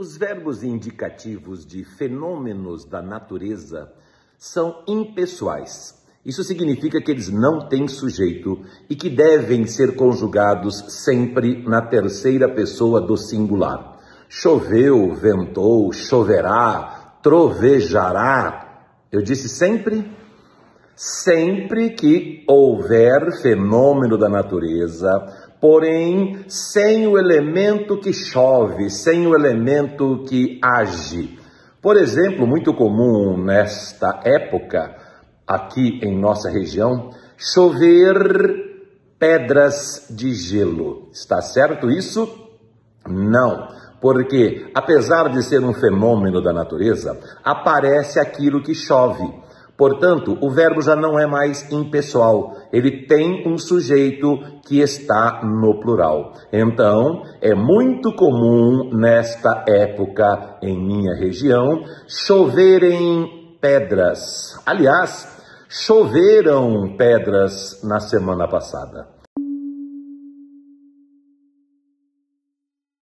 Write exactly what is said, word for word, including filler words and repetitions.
Os verbos indicativos de fenômenos da natureza são impessoais. Isso significa que eles não têm sujeito e que devem ser conjugados sempre na terceira pessoa do singular. Choveu, ventou, choverá, trovejará. Eu disse sempre? Sempre que houver fenômeno da natureza, porém sem o elemento que chove, sem o elemento que age. Por exemplo, muito comum nesta época, aqui em nossa região, chover pedras de gelo. Está certo isso? Não, porque apesar de ser um fenômeno da natureza, aparece aquilo que chove. Portanto, o verbo já não é mais impessoal, ele tem um sujeito que está no plural. Então, é muito comum nesta época em minha região choverem pedras. Aliás, choveram pedras na semana passada.